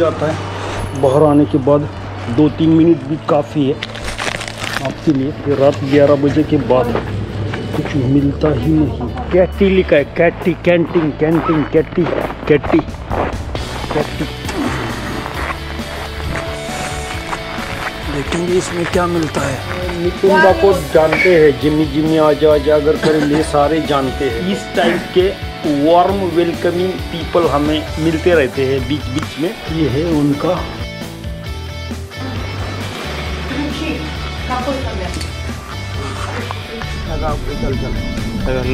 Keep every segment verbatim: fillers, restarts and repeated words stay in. जाता है। बाहर आने के बाद दो तीन मिनट भी काफ़ी है आपके लिए। रात ग्यारह बजे के बाद कुछ मिलता ही नहीं। कैटी लिखा है, Katie canteen canteen Katie Katie Katie. देखेंगे इसमें क्या मिलता है। नितिन दा को जानते हैं, जिमी जिमी आजा आजा अगर कर ले, सारे जानते हैं। इस टाइप के वार्म वेलकमिंग पीपल हमें मिलते रहते हैं बीच बीच में। ये है उनका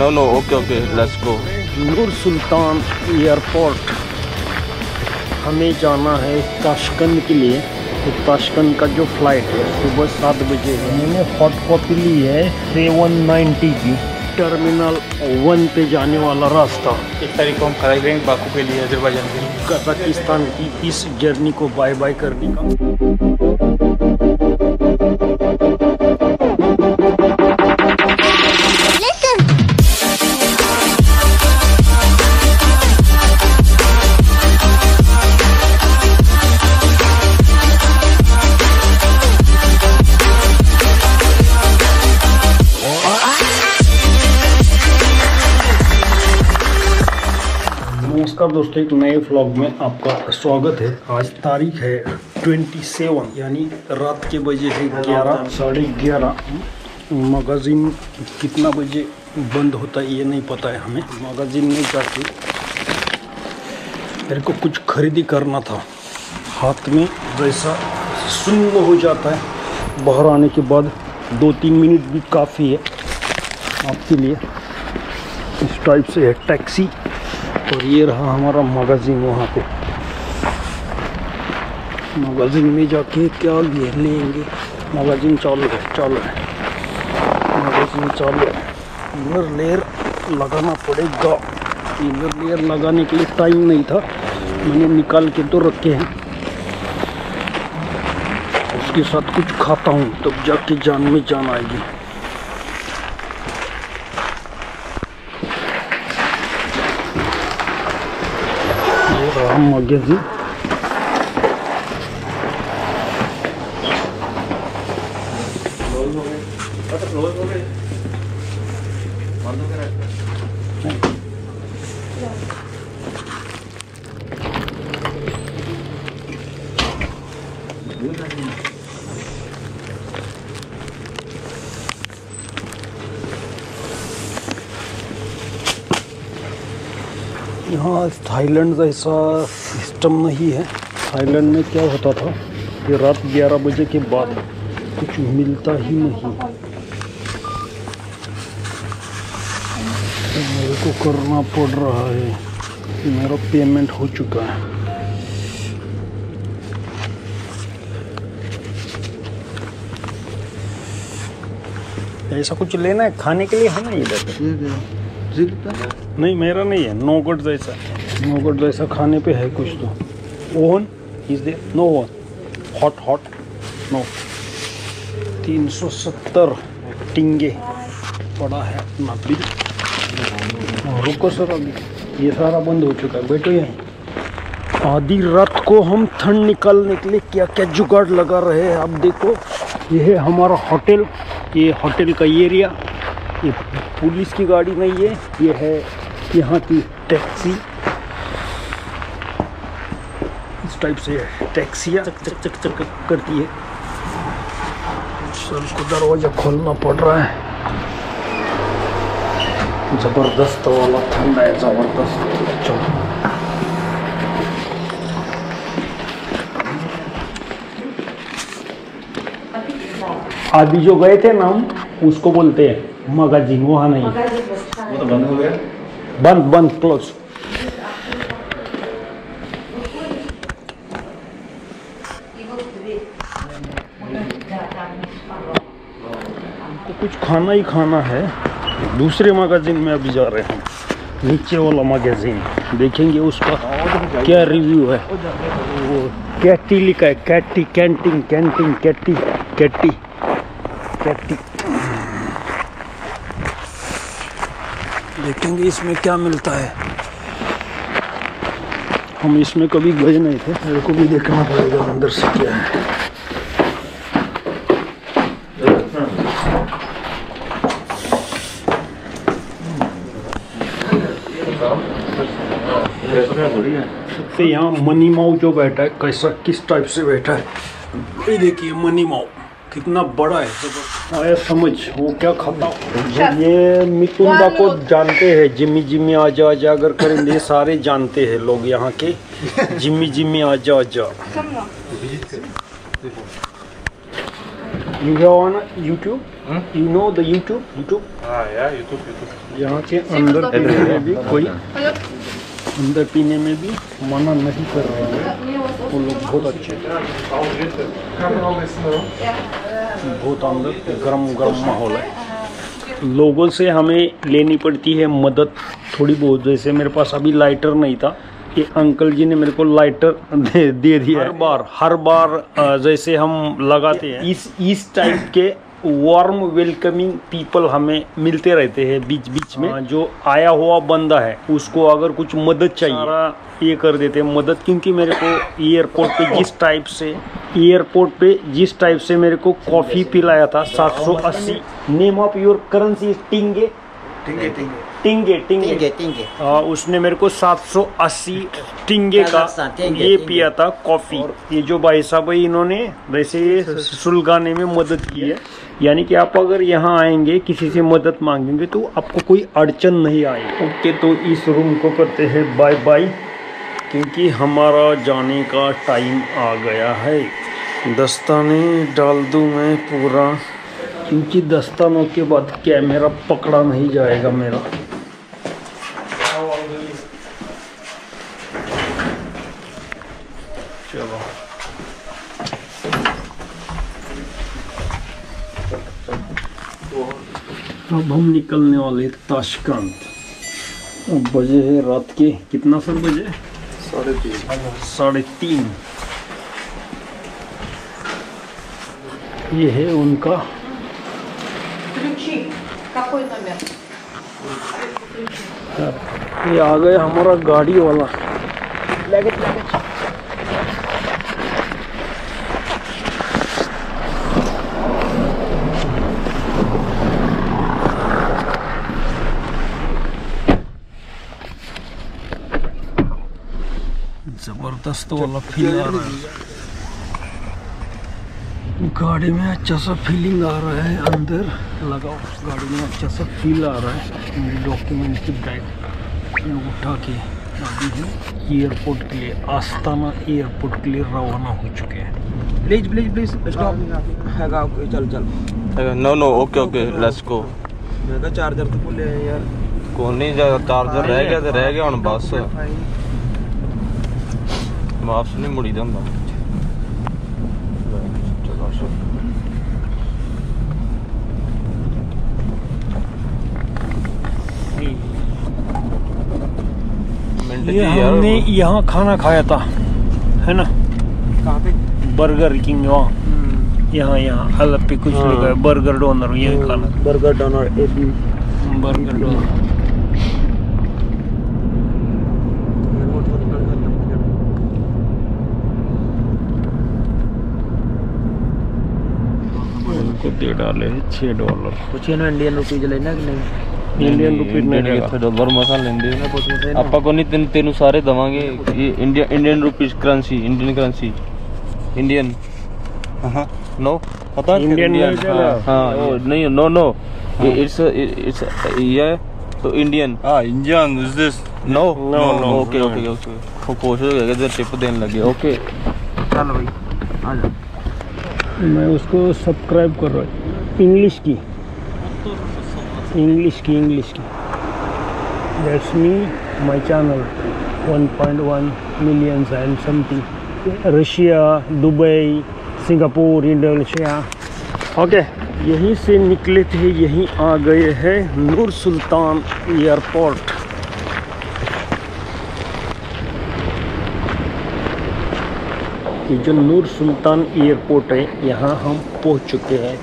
no no okay okay let's go. Nur Sultan airport हमें जाना है ताशकंद के लिए। तो ताशकंद का जो फ्लाइट है सुबह सात बजे है। मैंने हॉट कॉपी ली है सेवन नाइन्टी की। टर्मिनल वन पे जाने वाला रास्ता। एक तारीख को हम खड़ा करेंगे बाकू के लिए, अज़रबैजान के लिए, कजाकिस्तान की। इस जर्नी को बाय बाय करने दोस्तों एक नए व्लॉग में आपका स्वागत है। आज तारीख है सत्ताईस, यानी रात के बजे है ग्यारह साढ़े ग्यारह। मगाजिन कितना बजे बंद होता है ये नहीं पता है हमें। मगाजिन में जाके मेरे को कुछ खरीदी करना था। हाथ में जैसा सुन्न हो जाता है। बाहर आने के बाद दो तीन मिनट भी काफ़ी है आपके लिए। इस टाइप से है टैक्सी। और ये रहा हमारा मगाजिन। वहाँ पे मगाजिन में जाके क्या घेर लेंगे। मगाजिन चालू है चालू है मगाजिन चालू है। इनर लेयर लगाना पड़ेगा। इनर लेयर लगाने के लिए टाइम नहीं था, मैंने निकाल के तो रखे हैं। उसके साथ कुछ खाता हूँ तब तो जाके जान में जान आएगी। मगाजिन यहाँ थाईलैंड जैसा सिस्टम नहीं है। थाईलैंड में क्या होता था कि रात ग्यारह बजे के बाद कुछ मिलता ही नहीं। तो मेरे को करना पड़ रहा है। मेरा पेमेंट हो चुका है। ऐसा कुछ लेना है खाने के लिए है ना इधर। नहीं मेरा नहीं है। नोगट जैसा नोगट जैसा खाने पे है कुछ तो। Oven is they no oven hot hot no. तीन सौ सत्तर टिंगे पड़ा है अपना बिल। रुको सर अभी ये सारा बंद हो चुका है। बैठो यहीं। आधी रात को हम ठंड निकालने के लिए क्या क्या जुगाड़ लगा रहे हैं आप देखो। ये है हमारा होटल। ये होटल का एरिया। ये पुलिस की गाड़ी नहीं है, ये है यहाँ की टैक्सी। इस टाइप से टैक्सियाँ चक चक चक चक करती है। सर को दरवाज़ा खोलना पड़ रहा है। ज़बरदस्त वाला ठंडा है, ज़बरदस्त। चलो अभी जो गए थे ना हम उसको बोलते हैं मगाजिन। वहाँ नहीं, वो तो बंद हो गया। बंद बंद क्लोज। हमको कुछ खाना ही खाना है। दूसरे मगाजिन में अभी जा रहे हैं। नीचे वाला मगाजिन देखेंगे उसका क्या रिव्यू है। वो कैटी लिखा है, Katie canteen canteen Katie Katie Katie. देखेंगे इसमें क्या मिलता है। हम इसमें कभी गए नहीं थे, मेरे को भी देखना पड़ेगा अंदर से क्या है। तो यहाँ मनी माऊ जो बैठा है कैसा किस टाइप से बैठा है, ये देखिए मनी माऊ कितना बड़ा है। आया समझ वो क्या खाता। ये मितुंदा को जानते हैं, जिम्मी जिम्मी आजा आजा अगर करेंगे, ये सारे जानते हैं लोग यहाँ के, जिम्मी जिम्मी आजा आजा। You have on YouTube, you know the YouTube YouTube यहाँ के अंदर पीने में भी कोई अंदर पीने में भी मना नहीं कर रहे हैं वो लोग, बहुत अच्छे बहुत अंदर गर्म गर्म माहौल है। लोगों से हमें लेनी पड़ती है मदद थोड़ी बहुत, जैसे मेरे पास अभी लाइटर नहीं था, ये अंकल जी ने मेरे को लाइटर दे, दे दिया। हर बार हर बार जैसे हम लगाते हैं इस इस टाइप के वार्म वेलकमिंग पीपल हमें मिलते रहते हैं बीच बीच में। जो आया हुआ बंदा है उसको अगर कुछ मदद चाहिए ये कर देते हैं मदद, क्योंकि मेरे को एयरपोर्ट पे जिस टाइप से एयरपोर्ट पे जिस टाइप से मेरे को कॉफ़ी पिलाया था सात सौ अस्सी। Name of your currency tenge tenge tenge tenge tenge, उसने मेरे को सात सौ अस्सी टिंगे का ये पिया था कॉफ़ी। ये जो भाई साहब है इन्होंने वैसे ये सुलगाने में मदद की है, यानी कि आप अगर यहाँ आएंगे किसी से मदद मांगेंगे तो आपको कोई अड़चन नहीं आएगी। ओके, तो इस रूम को करते हैं बाय बाय, क्योंकि हमारा जाने का टाइम आ गया है। दस्ताने डाल दूँ मैं पूरा, क्योंकि दस्तानों के बाद कैमरा पकड़ा नहीं जाएगा मेरा। चलो अब हम निकलने वाले ताशकंद। अब बजे है रात के कितना सर बजे साढ़े तीन साढ़े तीन ये है उनका ये आ गया हमारा गाड़ी वाला। लगेज लगेज जबरदस्त वाला फील आ रहा है गाड़ी में, अच्छा सा फीलिंग आ रहा है अंदर। लगाओ गाड़ी में अच्छा सा फील आ रहा है। मेरी डॉक्यूमेंट की बैग उठा के अभी एयरपोर्ट के लिए आस्ताना एयरपोर्ट के लिए रवाना हो चुके हैं। प्लीज प्लीज प्लीज स्टॉप, चल चल no no okay okay let's go. मैं तो चार्जर तो भूल गया यार, कोनी चार्जर रह गया तो रह गया हूँ बस, वापस नहीं मुड़ी दा हुंदा। ये हमने यहाँ खाना खाया था है ना, कहाँ पे बर्गर किंग, वहाँ यहाँ यहाँ अलग पे कुछ लिखा है बर्गर डोनर, ये खाना बर्गर डोनर बर्गर डोनर को दे डाले छः डॉलर कुछ ना। इंडियन रुपीज लेना कि नहीं? इंडियन रुपीज नहीं, इतने डॉलर मसा लेंगे आपा को नहीं, तेन तेन सारे दवांगे ये India Indian rupees currency Indian currency Indian. हां नो पता इंडियन हां नहीं नो नो इट्स इट्स ये तो इंडियन हां Indian is this no no no okay okay okay कोशिश करेगा इधर टिप देने लगे। ओके चल भाई आ जा, मैं उसको सब्सक्राइब कर रहा हूं इंग्लिश की इंग्लिश की इंग्लिश की that's me my channel one point one millions and something, Russia Dubai Singapore Indonesia. Okay, यहीं से निकले थे, यहीं आ गए हैं नूर सुल्तान एयरपोर्ट। ये जो नूर सुल्तान एयरपोर्ट है यहाँ हम पहुँच चुके हैं।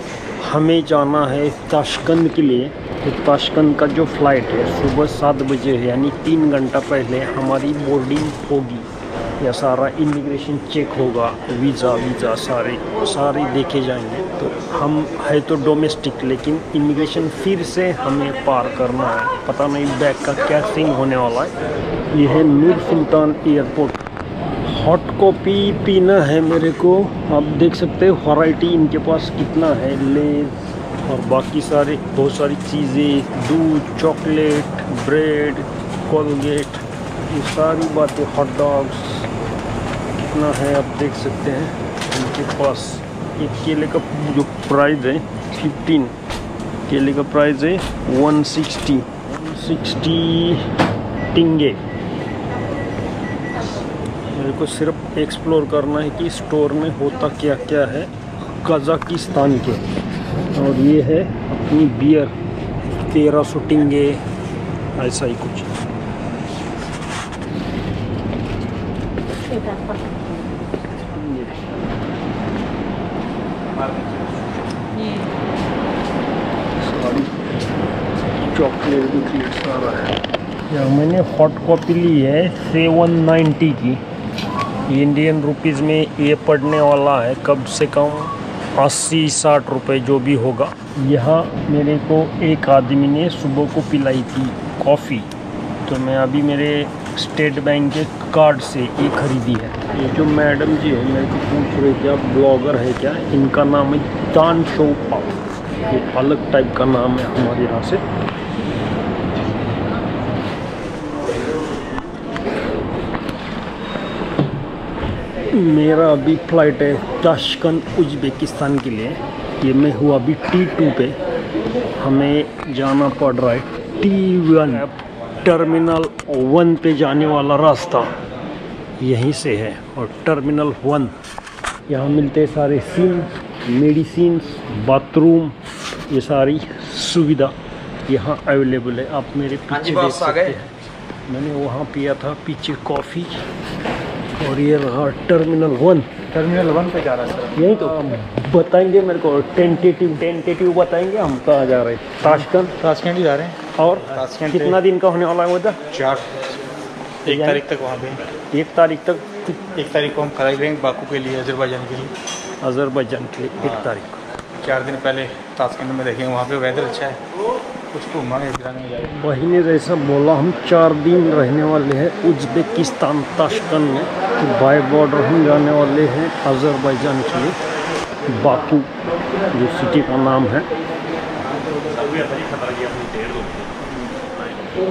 हमें जाना है ताशकंद के लिए, तो ताशकंद का जो फ्लाइट है सुबह सात बजे है, यानी तीन घंटा पहले हमारी बोर्डिंग होगी। या सारा इमिग्रेशन चेक होगा, वीज़ा वीज़ा सारे सारे देखे जाएंगे। तो हम है तो डोमेस्टिक, लेकिन इमिग्रेशन फिर से हमें पार करना है। पता नहीं बैग का क्या सीन होने वाला है। यह है Nur Sultan airport. Hot coffee पीना है मेरे को। आप देख सकते हो वैरायटी इनके पास कितना है, लेज और बाकी सारे बहुत सारी चीज़ें, दूध, चॉकलेट, ब्रेड, कोलगेट, ये सारी बातें, हॉट डॉग्स कितना है आप देख सकते हैं इनके पास। एक केले का जो प्राइस है फिफ्टीन, केले का प्राइस है one sixty one sixty tenge. मेरे को सिर्फ एक्सप्लोर करना है कि स्टोर में होता क्या क्या है कजाकिस्तान के। और ये है अपनी बियर, तेरह सौ टिंगे ऐसा ही कुछ। चॉकलेट भी सारा है। या मैंने हॉट कॉपी ली है सेवन नाइन्टी की, इंडियन रुपीज़ में ये पड़ने वाला है कम से कम अस्सी साठ रुपये जो भी होगा। यहाँ मेरे को एक आदमी ने सुबह को पिलाई थी कॉफ़ी, तो मैं अभी मेरे स्टेट बैंक के कार्ड से ये खरीदी है। ये जो मैडम जी है मेरे को पूछ रहे थे आप ब्लॉगर है क्या, इनका नाम है चांद शोपा, ये अलग टाइप का नाम है हमारे यहाँ से। मेरा अभी फ़्लाइट है ताशकंद उज़्बेकिस्तान के लिए। ये मैं हुआ अभी टी टू पे, हमें जाना पड़ रहा है टी वन टर्मिनल वन पे जाने वाला रास्ता यहीं से है। और टर्मिनल वन यहाँ मिलते हैं सारे सीन, मेडिसिन्स, बाथरूम, ये सारी सुविधा यहाँ अवेलेबल है। आप मेरे पीछे देख सकते हैं, मैंने वहाँ पिया था पीछे कॉफ़ी। और ये रहा टर्मिनल वन, टर्मिनल वन पे जा रहा है। यही तो बताएंगे मेरे को टेंटेटिव टेंटेटिव बताएंगे हम कहाँ जा रहे हैं। ताशकंद ताशकंद ही जा रहे हैं। और कितना दिन का होने वाला है वो? चार एक तारीख तक वहाँ पे एक तारीख तक एक तारीख को हम खड़ा करेंगे बाकू के लिए, अज़रबैजान के लिए अज़रबैजान के लिए एक तारीख। चार दिन पहले ताशकंद में देखेंगे, वहाँ पर वेदर अच्छा है, उसको घुमाने जाएंगे। वही ने जैसा बोला हम चार दिन रहने वाले हैं उज़्बेकिस्तान ताशकंद में, तो बाय बॉर्डर हम जाने वाले हैं अज़रबैजान के लिए बाकू, जो सिटी का नाम है।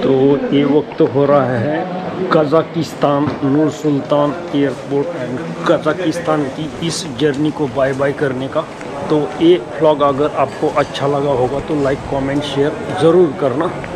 तो ये वक्त हो रहा है Kazakhstan Nur Sultan airport and Kazakhstan की इस जर्नी को बाय बाय करने का। तो ये व्लॉग अगर आपको अच्छा लगा होगा तो लाइक, कमेंट, शेयर ज़रूर करना।